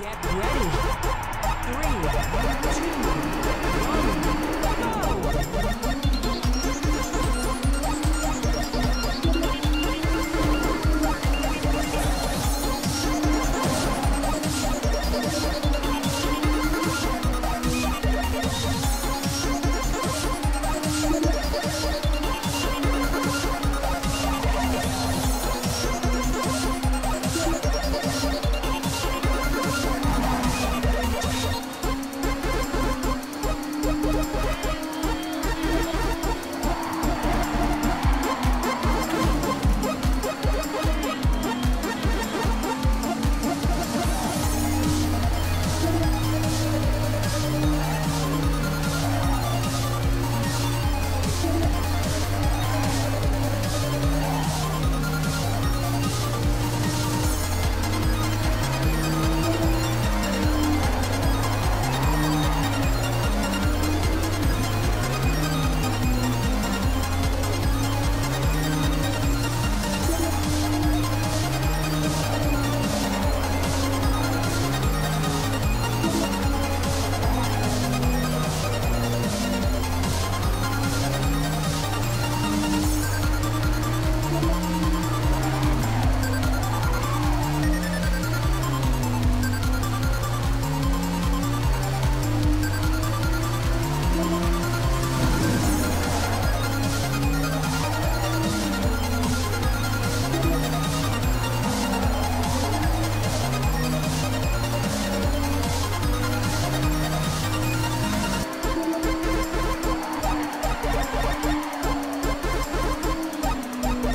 Get ready. 3, 2,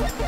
1, go!